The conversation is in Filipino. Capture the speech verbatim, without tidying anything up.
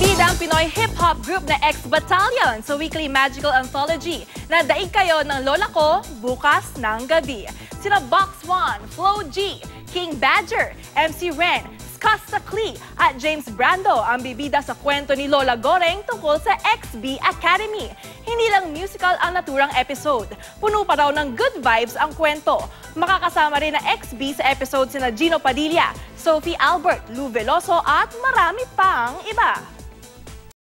Bida ang Pinoy hip-hop group na Ex-Battalion sa weekly magical anthology na Nadaig Kayo ng Lola Ko bukas ng gabi. Sina Box One, Flo G, King Badger, M C Ren, Skusta Klee at James Brando ang bibida sa kwento ni Lola Goreng tungkol sa X B Academy. Hindi lang musical ang naturang episode. Puno pa raw ng good vibes ang kwento. Makakasama rin na X B sa episode sina Gino Padilla, Sophie Albert, Lou Veloso at marami pang iba.